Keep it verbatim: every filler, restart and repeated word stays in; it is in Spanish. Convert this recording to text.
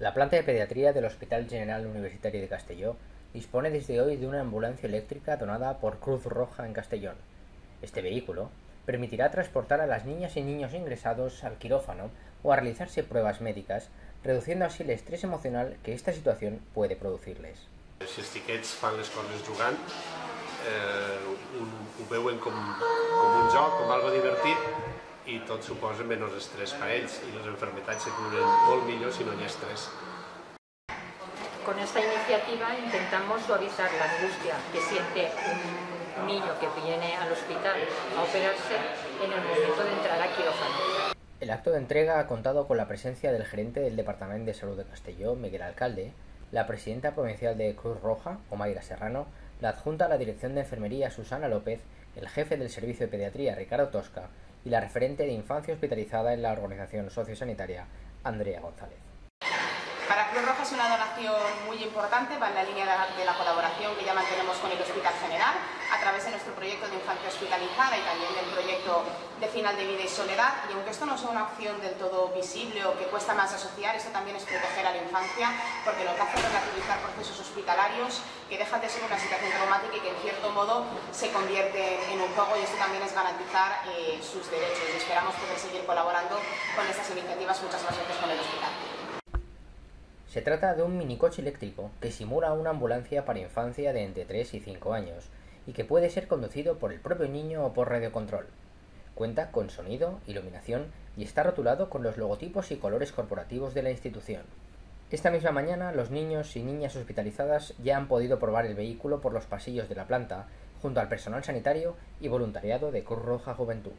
La planta de pediatría del Hospital General Universitario de Castelló dispone desde hoy de una ambulancia eléctrica donada por Cruz Roja en Castellón. Este vehículo permitirá transportar a las niñas y niños ingresados al quirófano o a realizarse pruebas médicas, reduciendo así el estrés emocional que esta situación puede producir-les. Si els xiquets fan les coses jugant, eh, un, ho veuen com, com un joc, com algo divertit, i tot suposa menys estrès per ells, i les enfermedades se curen molt millor si no hi ha estrès. Con esta iniciativa intentamos suavizar la angustia que siente un niño que viene al hospital a operarse en el momento de entrar a quirófano. El acto de entrega ha contado con la presencia del gerente del Departamento de Salud de Castelló, Miguel Alcalde, la presidenta provincial de Cruz Roja, Omaira Serrano, la adjunta a la dirección de enfermería, Susana López, el jefe del servicio de pediatría, Ricardo Tosca, y la referente de infancia hospitalizada en la organización sociosanitaria, Andrea González. Para Cruz Roja es una donación muy importante, va en la línea de la colaboración que ya mantenemos con el Hospital General a través de nuestro proyecto de infancia hospitalizada y también del proyecto de final de vida y soledad. Y aunque esto no sea una opción del todo visible o que cuesta más asociar, esto también es proteger a la infancia, porque lo que hace es relativizar procesos hospitalarios que dejan de ser una situación traumática y que en cierto modo se convierte en un juego, y esto también es garantizar eh, sus derechos. Y esperamos poder seguir colaborando con estas iniciativas muchas más veces con el hospital. Se trata de un minicoche eléctrico que simula una ambulancia para infancia de entre tres y cinco años y que puede ser conducido por el propio niño o por radiocontrol. Cuenta con sonido, iluminación y está rotulado con los logotipos y colores corporativos de la institución. Esta misma mañana los niños y niñas hospitalizadas ya han podido probar el vehículo por los pasillos de la planta junto al personal sanitario y voluntariado de Cruz Roja Juventud.